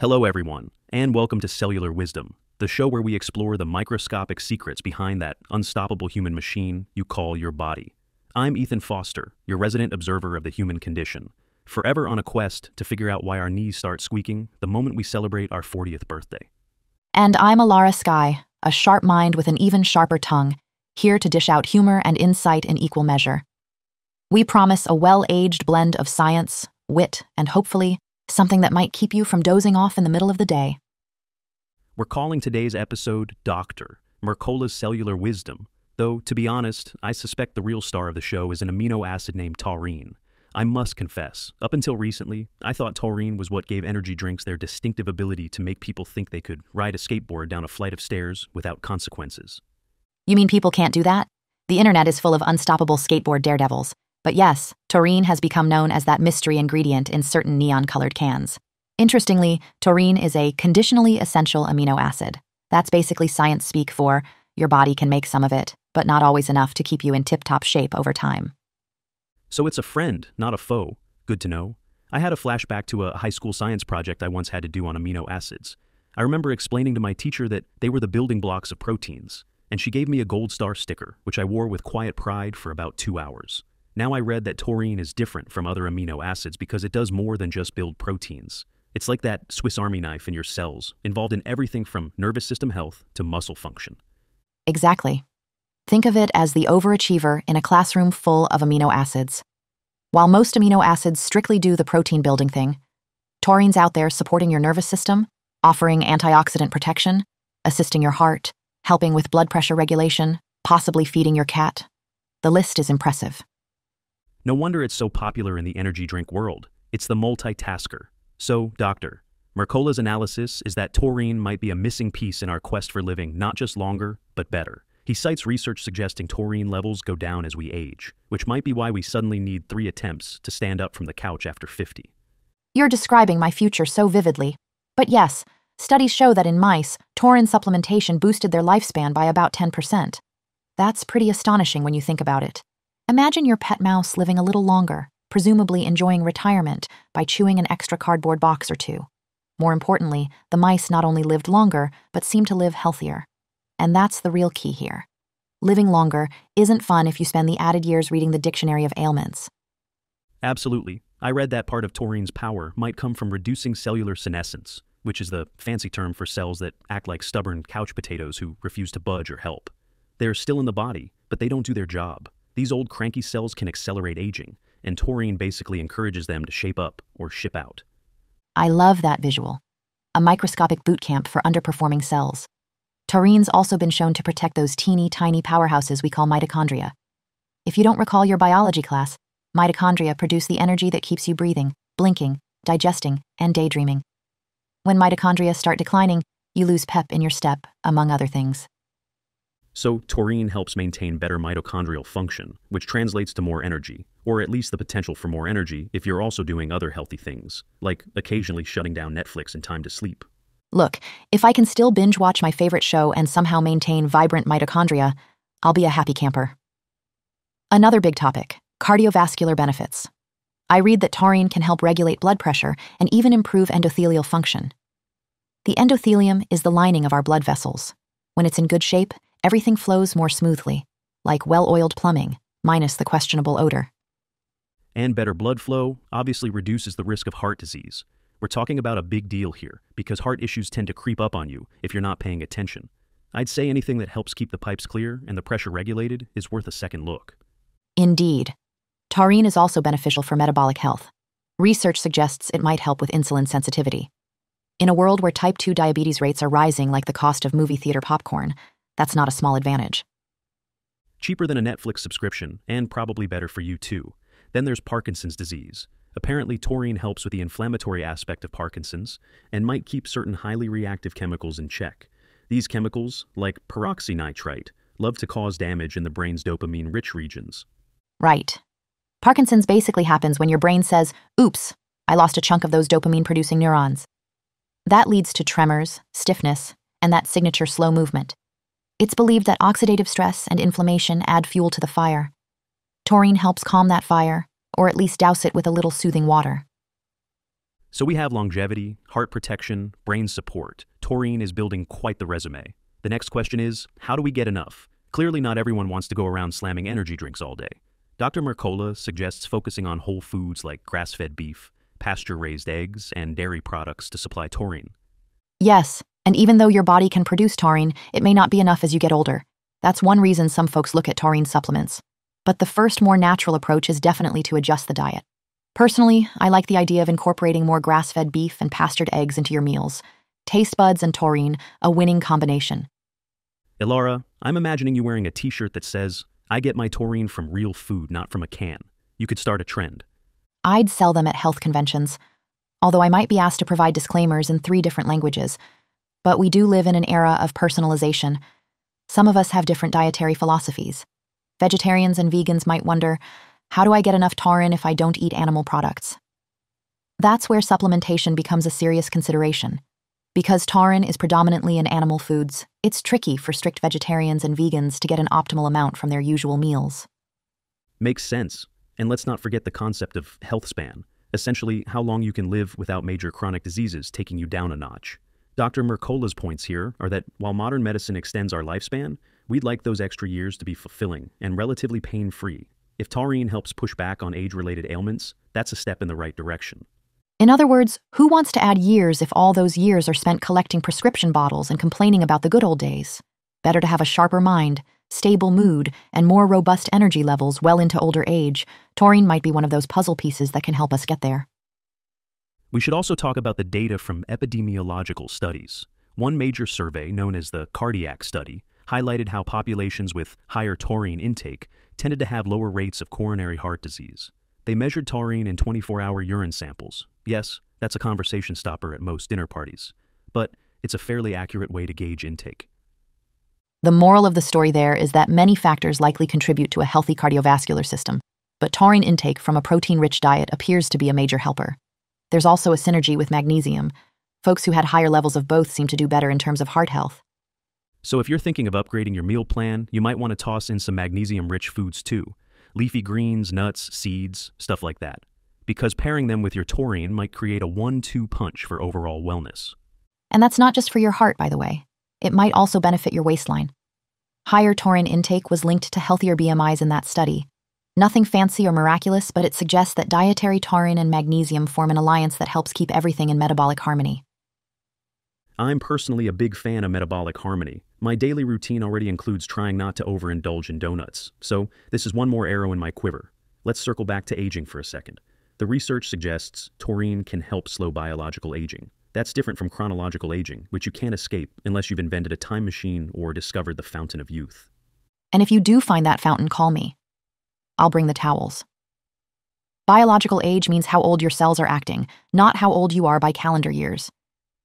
Hello everyone, and welcome to Cellular Wisdom, the show where we explore the microscopic secrets behind that unstoppable human machine you call your body. I'm Ethan Foster, your resident observer of the human condition, forever on a quest to figure out why our knees start squeaking the moment we celebrate our 40th birthday. And I'm Alara Skye, a sharp mind with an even sharper tongue, here to dish out humor and insight in equal measure. We promise a well-aged blend of science, wit, and hopefully, something that might keep you from dozing off in the middle of the day. We're calling today's episode Dr. Mercola's Cellular Wisdom, though, to be honest, I suspect the real star of the show is an amino acid named taurine. I must confess, up until recently, I thought taurine was what gave energy drinks their distinctive ability to make people think they could ride a skateboard down a flight of stairs without consequences. You mean people can't do that? The internet is full of unstoppable skateboard daredevils. But yes, taurine has become known as that mystery ingredient in certain neon-colored cans. Interestingly, taurine is a conditionally essential amino acid. That's basically science speak for your body can make some of it, but not always enough to keep you in tip-top shape over time. So it's a friend, not a foe. Good to know. I had a flashback to a high school science project I once had to do on amino acids. I remember explaining to my teacher that they were the building blocks of proteins, and she gave me a gold star sticker, which I wore with quiet pride for about 2 hours. Now I read that taurine is different from other amino acids because it does more than just build proteins. It's like that Swiss Army knife in your cells, involved in everything from nervous system health to muscle function. Exactly. Think of it as the overachiever in a classroom full of amino acids. While most amino acids strictly do the protein building thing, taurine's out there supporting your nervous system, offering antioxidant protection, assisting your heart, helping with blood pressure regulation, possibly feeding your cat. The list is impressive. No wonder it's so popular in the energy drink world. It's the multitasker. So, Dr. Mercola's analysis is that taurine might be a missing piece in our quest for living not just longer, but better. He cites research suggesting taurine levels go down as we age, which might be why we suddenly need 3 attempts to stand up from the couch after 50. You're describing my future so vividly. But yes, studies show that in mice, taurine supplementation boosted their lifespan by about 10%. That's pretty astonishing when you think about it. Imagine your pet mouse living a little longer, presumably enjoying retirement by chewing an extra cardboard box or 2. More importantly, the mice not only lived longer, but seemed to live healthier. And that's the real key here. Living longer isn't fun if you spend the added years reading the dictionary of ailments. Absolutely. I read that part of taurine's power might come from reducing cellular senescence, which is the fancy term for cells that act like stubborn couch potatoes who refuse to budge or help. They're still in the body, but they don't do their job. These old cranky cells can accelerate aging, and taurine basically encourages them to shape up or ship out. I love that visual. A microscopic boot camp for underperforming cells. Taurine's also been shown to protect those teeny tiny powerhouses we call mitochondria. If you don't recall your biology class, mitochondria produce the energy that keeps you breathing, blinking, digesting, and daydreaming. When mitochondria start declining, you lose pep in your step, among other things. So taurine helps maintain better mitochondrial function, which translates to more energy, or at least the potential for more energy if you're also doing other healthy things, like occasionally shutting down Netflix in time to sleep. Look, if I can still binge watch my favorite show and somehow maintain vibrant mitochondria, I'll be a happy camper. Another big topic, cardiovascular benefits. I read that taurine can help regulate blood pressure and even improve endothelial function. The endothelium is the lining of our blood vessels. When it's in good shape, everything flows more smoothly, like well-oiled plumbing, minus the questionable odor. And better blood flow obviously reduces the risk of heart disease. We're talking about a big deal here, because heart issues tend to creep up on you if you're not paying attention. I'd say anything that helps keep the pipes clear and the pressure regulated is worth a second look. Indeed. Taurine is also beneficial for metabolic health. Research suggests it might help with insulin sensitivity. In a world where type 2 diabetes rates are rising like the cost of movie theater popcorn, that's not a small advantage. Cheaper than a Netflix subscription, and probably better for you too. Then there's Parkinson's disease. Apparently, taurine helps with the inflammatory aspect of Parkinson's and might keep certain highly reactive chemicals in check. These chemicals, like peroxynitrite, love to cause damage in the brain's dopamine-rich regions. Right. Parkinson's basically happens when your brain says, "Oops, I lost a chunk of those dopamine-producing neurons." That leads to tremors, stiffness, and that signature slow movement. It's believed that oxidative stress and inflammation add fuel to the fire. Taurine helps calm that fire, or at least douse it with a little soothing water. So we have longevity, heart protection, brain support. Taurine is building quite the resume. The next question is, how do we get enough? Clearly not everyone wants to go around slamming energy drinks all day. Dr. Mercola suggests focusing on whole foods like grass-fed beef, pasture-raised eggs, and dairy products to supply taurine. Yes, and even though your body can produce taurine, it may not be enough as you get older. That's one reason some folks look at taurine supplements. But the first, more natural approach is definitely to adjust the diet. Personally, I like the idea of incorporating more grass-fed beef and pastured eggs into your meals. Taste buds and taurine, a winning combination. Alara, I'm imagining you wearing a t-shirt that says, "I get my taurine from real food, not from a can." You could start a trend. I'd sell them at health conventions, although I might be asked to provide disclaimers in 3 different languages. But we do live in an era of personalization. Some of us have different dietary philosophies. Vegetarians and vegans might wonder, how do I get enough taurine if I don't eat animal products? That's where supplementation becomes a serious consideration. Because taurine is predominantly in animal foods, it's tricky for strict vegetarians and vegans to get an optimal amount from their usual meals. Makes sense. And let's not forget the concept of health span, essentially how long you can live without major chronic diseases taking you down a notch. Dr. Mercola's points here are that while modern medicine extends our lifespan, we'd like those extra years to be fulfilling and relatively pain-free. If taurine helps push back on age-related ailments, that's a step in the right direction. In other words, who wants to add years if all those years are spent collecting prescription bottles and complaining about the good old days? Better to have a sharper mind, stable mood, and more robust energy levels well into older age. Taurine might be one of those puzzle pieces that can help us get there. We should also talk about the data from epidemiological studies. One major survey, known as the CARDIA study, highlighted how populations with higher taurine intake tended to have lower rates of coronary heart disease. They measured taurine in 24-hour urine samples. Yes, that's a conversation stopper at most dinner parties, but it's a fairly accurate way to gauge intake. The moral of the story there is that many factors likely contribute to a healthy cardiovascular system, but taurine intake from a protein-rich diet appears to be a major helper. There's also a synergy with magnesium. Folks who had higher levels of both seem to do better in terms of heart health. So if you're thinking of upgrading your meal plan, you might want to toss in some magnesium-rich foods too. Leafy greens, nuts, seeds, stuff like that. Because pairing them with your taurine might create a 1-2 punch for overall wellness. And that's not just for your heart, by the way. It might also benefit your waistline. Higher taurine intake was linked to healthier BMIs in that study. Nothing fancy or miraculous, but it suggests that dietary taurine and magnesium form an alliance that helps keep everything in metabolic harmony. I'm personally a big fan of metabolic harmony. My daily routine already includes trying not to overindulge in donuts, so this is one more arrow in my quiver. Let's circle back to aging for a second. The research suggests taurine can help slow biological aging. That's different from chronological aging, which you can't escape unless you've invented a time machine or discovered the fountain of youth. And if you do find that fountain, call me. I'll bring the towels. Biological age means how old your cells are acting, not how old you are by calendar years.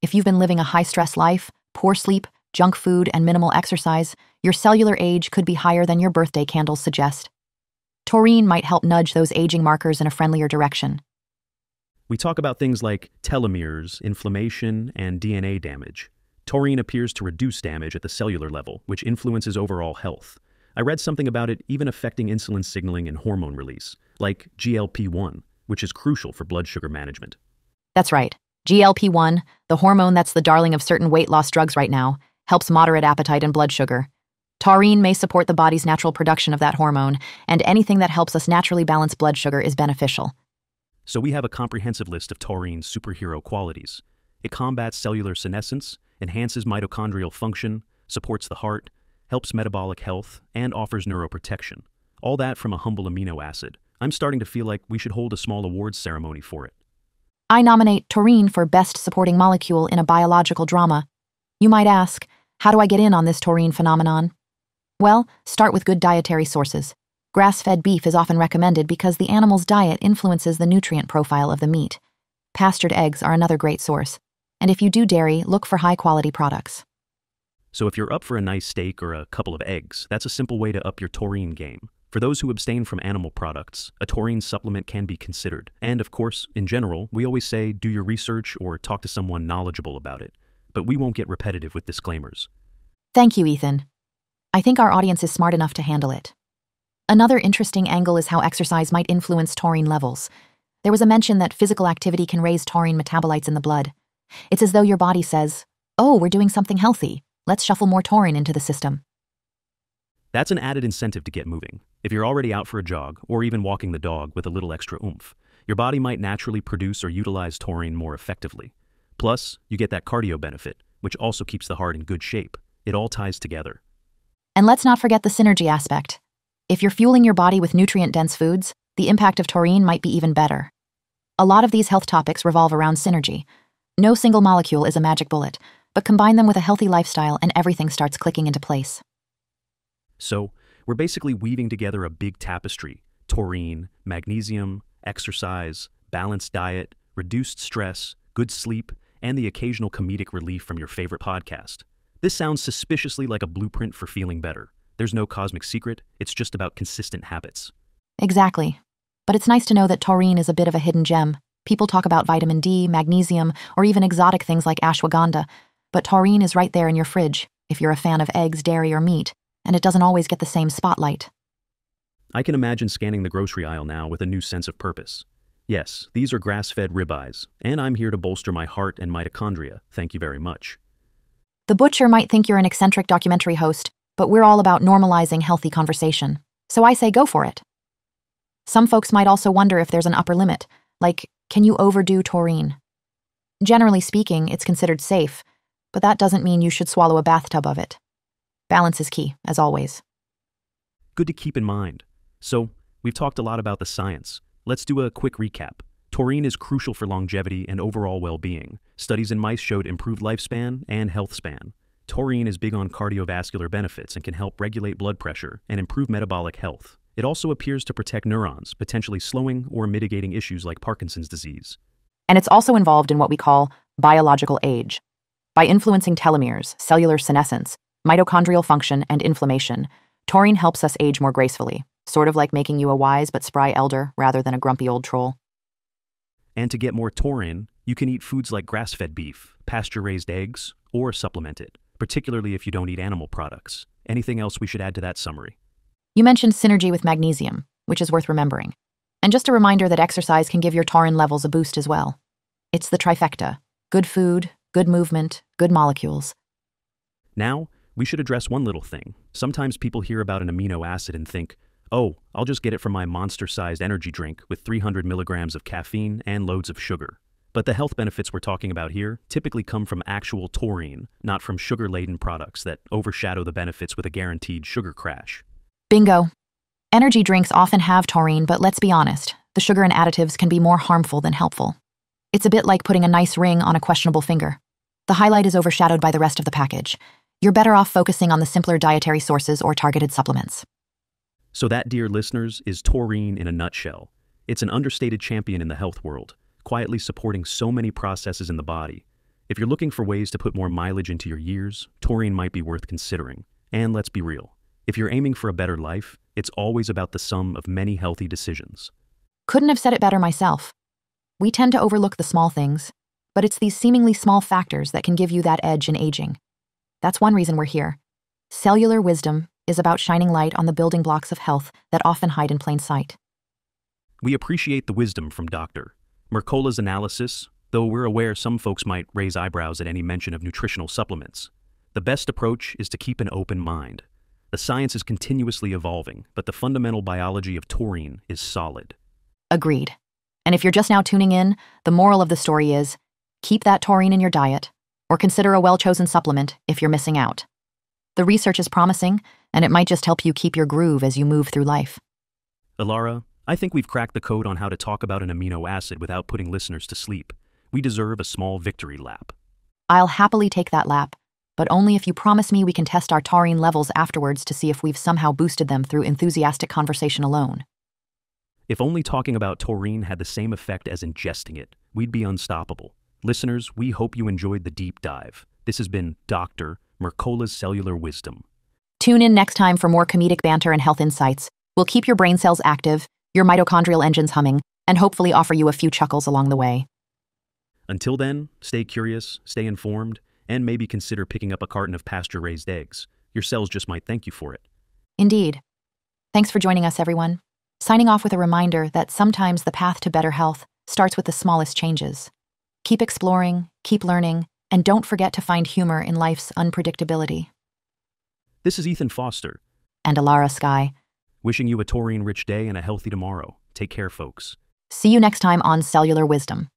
If you've been living a high-stress life, poor sleep, junk food, and minimal exercise, your cellular age could be higher than your birthday candles suggest. Taurine might help nudge those aging markers in a friendlier direction. We talk about things like telomeres, inflammation, and DNA damage. Taurine appears to reduce damage at the cellular level, which influences overall health. I read something about it even affecting insulin signaling and hormone release, like GLP-1, which is crucial for blood sugar management. That's right. GLP-1, the hormone that's the darling of certain weight loss drugs right now, helps moderate appetite and blood sugar. Taurine may support the body's natural production of that hormone, and anything that helps us naturally balance blood sugar is beneficial. So we have a comprehensive list of taurine's superhero qualities. It combats cellular senescence, enhances mitochondrial function, supports the heart, helps metabolic health, and offers neuroprotection. All that from a humble amino acid. I'm starting to feel like we should hold a small awards ceremony for it. I nominate taurine for best supporting molecule in a biological drama. You might ask, how do I get in on this taurine phenomenon? Well, start with good dietary sources. Grass-fed beef is often recommended because the animal's diet influences the nutrient profile of the meat. Pastured eggs are another great source. And if you do dairy, look for high-quality products. So if you're up for a nice steak or a couple of eggs, that's a simple way to up your taurine game. For those who abstain from animal products, a taurine supplement can be considered. And of course, in general, we always say do your research or talk to someone knowledgeable about it. But we won't get repetitive with disclaimers. Thank you, Ethan. I think our audience is smart enough to handle it. Another interesting angle is how exercise might influence taurine levels. There was a mention that physical activity can raise taurine metabolites in the blood. It's as though your body says, oh, we're doing something healthy. Let's shuffle more taurine into the system. That's an added incentive to get moving. If you're already out for a jog or even walking the dog with a little extra oomph, your body might naturally produce or utilize taurine more effectively. Plus, you get that cardio benefit, which also keeps the heart in good shape. It all ties together. And let's not forget the synergy aspect. If you're fueling your body with nutrient-dense foods, the impact of taurine might be even better. A lot of these health topics revolve around synergy. No single molecule is a magic bullet, but combine them with a healthy lifestyle and everything starts clicking into place. So, we're basically weaving together a big tapestry: taurine, magnesium, exercise, balanced diet, reduced stress, good sleep, and the occasional comedic relief from your favorite podcast. This sounds suspiciously like a blueprint for feeling better. There's no cosmic secret, it's just about consistent habits. Exactly. But it's nice to know that taurine is a bit of a hidden gem. People talk about vitamin D, magnesium, or even exotic things like ashwagandha, but taurine is right there in your fridge if you're a fan of eggs, dairy, or meat, and it doesn't always get the same spotlight. I can imagine scanning the grocery aisle now with a new sense of purpose. Yes, these are grass-fed ribeyes, and I'm here to bolster my heart and mitochondria, thank you very much. The butcher might think you're an eccentric documentary host, but we're all about normalizing healthy conversation, so I say go for it. Some folks might also wonder if there's an upper limit, like, can you overdo taurine? Generally speaking, it's considered safe, but that doesn't mean you should swallow a bathtub of it. Balance is key, as always. Good to keep in mind. So, we've talked a lot about the science. Let's do a quick recap. Taurine is crucial for longevity and overall well-being. Studies in mice showed improved lifespan and health span. Taurine is big on cardiovascular benefits and can help regulate blood pressure and improve metabolic health. It also appears to protect neurons, potentially slowing or mitigating issues like Parkinson's disease. And it's also involved in what we call biological age. By influencing telomeres, cellular senescence, mitochondrial function, and inflammation, taurine helps us age more gracefully, sort of like making you a wise but spry elder rather than a grumpy old troll. And to get more taurine, you can eat foods like grass-fed beef, pasture-raised eggs, or supplement it, particularly if you don't eat animal products. Anything else we should add to that summary? You mentioned synergy with magnesium, which is worth remembering. And just a reminder that exercise can give your taurine levels a boost as well. It's the trifecta: good food, good movement, good molecules. Now, we should address one little thing. Sometimes people hear about an amino acid and think, oh, I'll just get it from my monster-sized energy drink with 300 milligrams of caffeine and loads of sugar. But the health benefits we're talking about here typically come from actual taurine, not from sugar-laden products that overshadow the benefits with a guaranteed sugar crash. Bingo. Energy drinks often have taurine, but let's be honest, the sugar and additives can be more harmful than helpful. It's a bit like putting a nice ring on a questionable finger. The highlight is overshadowed by the rest of the package. You're better off focusing on the simpler dietary sources or targeted supplements. So that, dear listeners, is taurine in a nutshell. It's an understated champion in the health world, quietly supporting so many processes in the body. If you're looking for ways to put more mileage into your years, taurine might be worth considering. And let's be real, if you're aiming for a better life, it's always about the sum of many healthy decisions. Couldn't have said it better myself. We tend to overlook the small things, but it's these seemingly small factors that can give you that edge in aging. That's one reason we're here. Cellular Wisdom is about shining light on the building blocks of health that often hide in plain sight. We appreciate the wisdom from Dr. Mercola's analysis, though we're aware some folks might raise eyebrows at any mention of nutritional supplements. The best approach is to keep an open mind. The science is continuously evolving, but the fundamental biology of taurine is solid. Agreed. And if you're just now tuning in, the moral of the story is, keep that taurine in your diet, or consider a well-chosen supplement if you're missing out. The research is promising, and it might just help you keep your groove as you move through life. Alara, I think we've cracked the code on how to talk about an amino acid without putting listeners to sleep. We deserve a small victory lap. I'll happily take that lap, but only if you promise me we can test our taurine levels afterwards to see if we've somehow boosted them through enthusiastic conversation alone. If only talking about taurine had the same effect as ingesting it, we'd be unstoppable. Listeners, we hope you enjoyed the deep dive. This has been Dr. Mercola's Cellular Wisdom. Tune in next time for more comedic banter and health insights. We'll keep your brain cells active, your mitochondrial engines humming, and hopefully offer you a few chuckles along the way. Until then, stay curious, stay informed, and maybe consider picking up a carton of pasture-raised eggs. Your cells just might thank you for it. Indeed. Thanks for joining us, everyone. signing off with a reminder that sometimes the path to better health starts with the smallest changes. Keep exploring, keep learning, and don't forget to find humor in life's unpredictability. This is Ethan Foster. And Alara Skye. Wishing you a taurine-rich day and a healthy tomorrow. Take care, folks. See you next time on Cellular Wisdom.